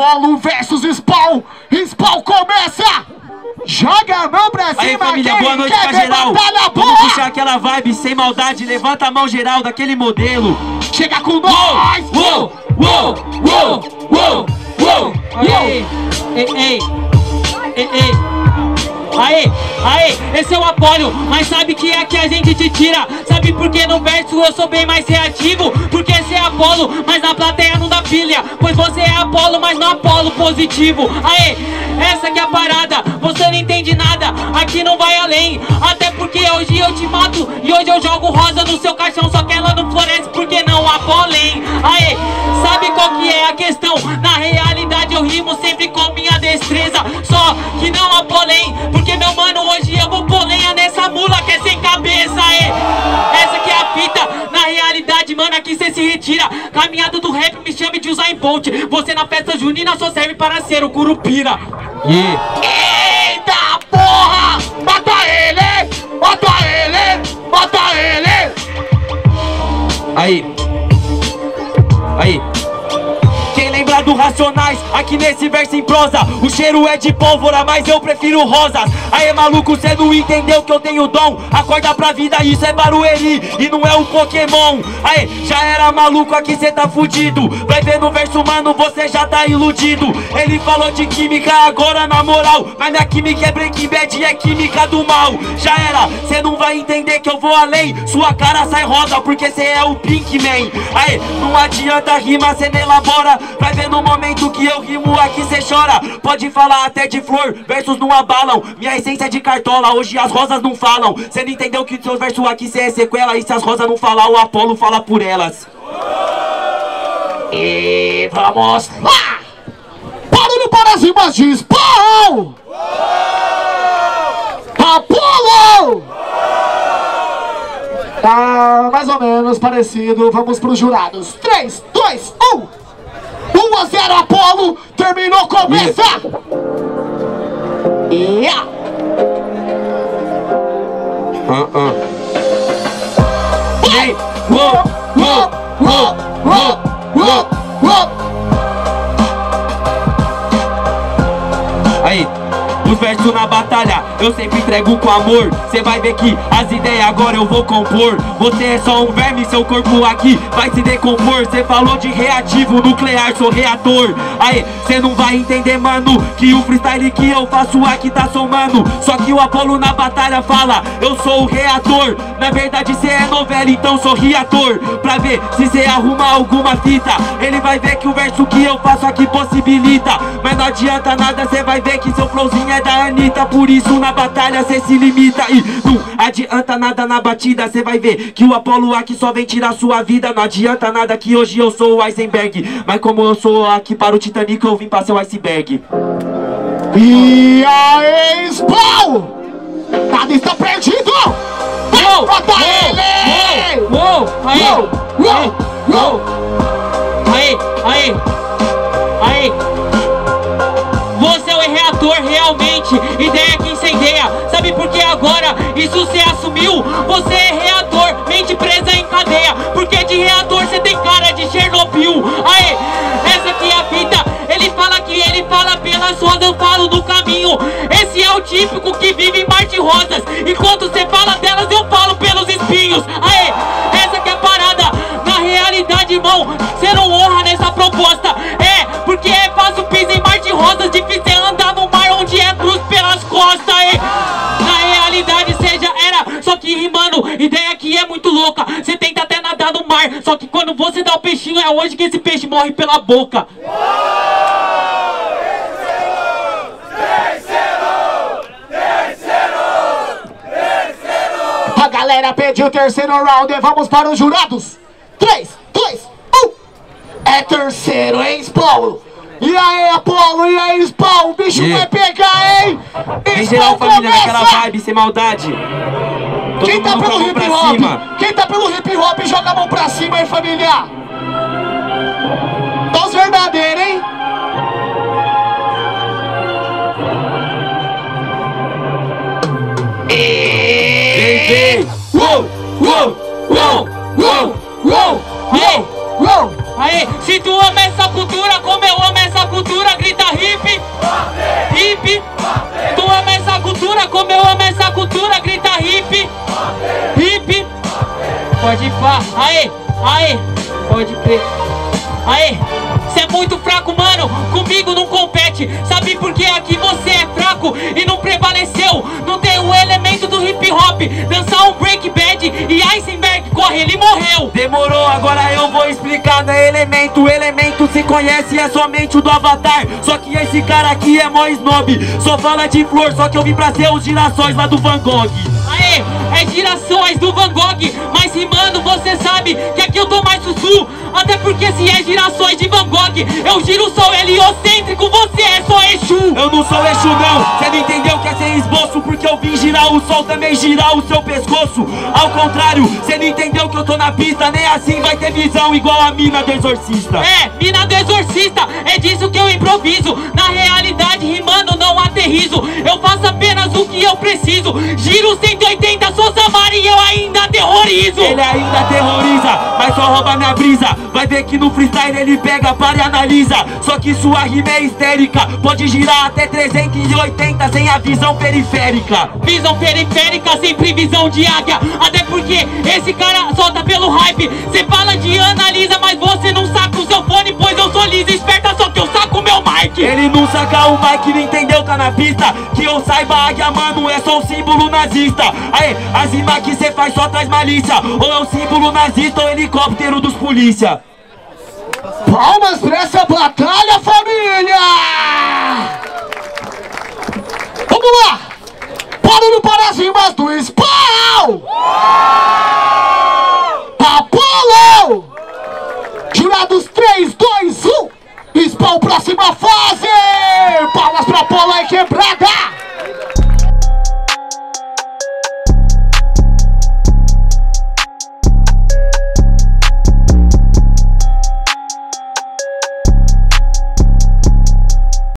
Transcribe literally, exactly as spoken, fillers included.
Apollo versus Spawn, Spawn começa! Joga a mão pra cima, aí, família, boa noite pra geral. Vamos puxar aquela vibe sem maldade, levanta a mão geral daquele modelo. Chega com nós! Uou, uou, uou, uou, uou, ei, ei, ei, ei, ei. Aê, aê, esse é o Apollo, mas sabe que é que a gente te tira. Sabe por que no verso eu sou bem mais reativo? Porque esse é Apollo, mas na plateia não dá filha. Pois você é Apollo, mas não Apollo positivo. Aê, essa que é a parada, você não entende nada, aqui não vai além. Até porque hoje eu te mato e hoje eu jogo rosa no seu caixão, só que ela não floresce porque não Apollo, hein? Aê, sabe qual que é a questão? Na realidade eu rimo sempre com minha destreza, só que não Apollo, hein? Porque meu mano, hoje eu vou polenha nessa mula que é sem cabeça, aê. Essa que é a fita, na realidade, mano, aqui cê se retira. Caminhada do rap, me chame de usar em ponte. Você na festa junina só serve para ser o curupira. Yeah. Eita porra! Mata ele! Mata ele! Mata ele! Aí! Aí! Quem lembra do Racionais? Aqui nesse verso em prosa, o cheiro é de pólvora, mas eu prefiro rosas. Aê maluco, cê não entendeu que eu tenho dom. Acorda pra vida, isso é Barueri e não é um Pokémon. Aê, já era maluco, aqui cê tá fudido. Vai ver no verso, mano, você já tá iludido. Ele falou de química, agora na moral, mas minha química é Breaking Bad e é química do mal. Já era, cê não vai entender que eu vou além. Sua cara sai rosa, porque cê é o Pinkman. Aê, não adianta rima, cê não elabora. Vai ver no momento que eu rimo, aqui cê chora. Pode falar até de flor, versos não abalam. Minha essência é de cartola, hoje as rosas não falam. Cê não entendeu que seus versos aqui cê é sequela. E se as rosas não falar, o Apollo fala por elas. E vamos lá! Barulho para as rimas de Spawn! Apollo! Tá mais ou menos parecido, vamos pros jurados. três, dois, um! um a zero Apollo, terminou, começa! Yeah! Ah, ah. Ei! Uou! Uou! Uou! Uou! Uou! Uou! Aí! Os versos na batalha, eu sempre entrego com amor. Cê vai ver que as ideias agora eu vou compor. Você é só um verme, seu corpo aqui vai se decompor. Cê falou de reativo, nuclear, sou reator. Aê, cê não vai entender, mano, que o freestyle que eu faço aqui tá somando. Só que o Apollo na batalha fala, eu sou o reator. Na verdade cê é novela, então sou reator. Pra ver se cê arruma alguma fita. Ele vai ver que o verso que eu faço aqui possibilita. Mas não adianta nada, cê vai ver que seu flowzinho é da Anitta, por isso na batalha cê se limita. E não adianta nada na batida, cê vai ver que o Apollo aqui só vem tirar sua vida. Não adianta nada que hoje eu sou o Eisenberg, mas como eu sou aqui para o Titanic, eu vim pra ser o Iceberg. E a Spawn, nada está perdido. Uou, bota ele. Uou, aê, uou, uou, aê, aê, aê. Você é o reator realmente, ideia que incendeia. Sabe por que agora isso cê assumiu? Você é reator, mente presa em cadeia. Porque de reator cê tem cara de Chernobyl. Aê, essa aqui é a fita. Ele fala que ele fala pelas rosas, eu falo do caminho. Esse é o típico que vive em mar de rosas. Enquanto cê fala delas, eu falo pelos espinhos. Aê, essa que é a parada. Na realidade, irmão, cê não honra nessa proposta. É, porque é fácil pisar em mar de rosas, difícil é andar no mar onde é cruz pelas costas, hein? Na realidade seja era, só que rimando, ideia que é muito louca. Você tenta até nadar no mar, só que quando você dá o peixinho, é hoje que esse peixe morre pela boca. A galera pediu o terceiro round e vamos para os jurados. três, dois, um. É terceiro, hein, Paulo? E aí, Apollo, e aí, Spawn, o bicho yeah. vai pegar, hein? Em geral, família, naquela vibe, sem maldade. Todo Quem tá pelo hip hop, quem tá pelo hip hop, joga a mão pra cima, hein, família? Tá os verdadeiros, hein? E... Uou, uou, uou, uou, uou, uou. Aê, se tu ama essa cultura, como eu amo essa cultura, pode crer. Aê, você é muito fraco, mano. Comigo não compete. Sabe por que aqui você é fraco e não prevaleceu? Não tem o elemento do hip hop. Dançar um Breaking Bad e Eisenberg corre, ele morreu. Demorou, agora eu vou explicar. Não é elemento, elemento se conhece, é somente o do Avatar. Só que esse cara aqui é mó snob. Só fala de flor, só que eu vim pra ser os girassóis lá do Van Gogh. Aê, é girassóis do Van Gogh. Mas rimando, você sabe que aqui eu tô mais sussu. Até porque se é girassóis de Van Gogh, eu giro, sou heliocêntrico, você é só Exu. Eu não sou Exu não, cê não entendeu que é ser esboço, porque eu vim girar o sol, também girar o seu pescoço. Ao contrário, cê não entendeu que eu tô na pista, nem assim vai ter visão igual a mina do Exorcista. É, mina do Exorcista, é disso que eu improviso. Na realidade, rimando não aterrizo, eu faço apenas o que eu preciso. Giro cento e oitenta, sou Samara e eu ainda aterrorizo. Ele ainda aterroriza, mas só rouba minha brisa. Vai ver que no freestyle ele pega, para e analisa. Só que sua rima é histérica, pode girar até trezentos e oitenta sem a visão periférica. Visão periférica sem previsão de águia. Até porque esse cara solta pelo hype. Cê fala de analisa, mas você não saca o seu fone, pois eu sou liso, esperta, só que eu saco o meu mic. Ele não saca o mic, não entendeu, tá na pista. Que eu saiba, águia, mano, é só um símbolo nazista. Aê, as rimas que cê faz só traz malícia. Ou é um símbolo nazista ou helicóptero dos polícia. Palmas pra essa batalha, família! Vamos lá! Barulho para as rimas do Spawn! Apollo! Jurados três, dois, um! Spawn, próxima fase! Palmas pra Apollo aí, quebrada!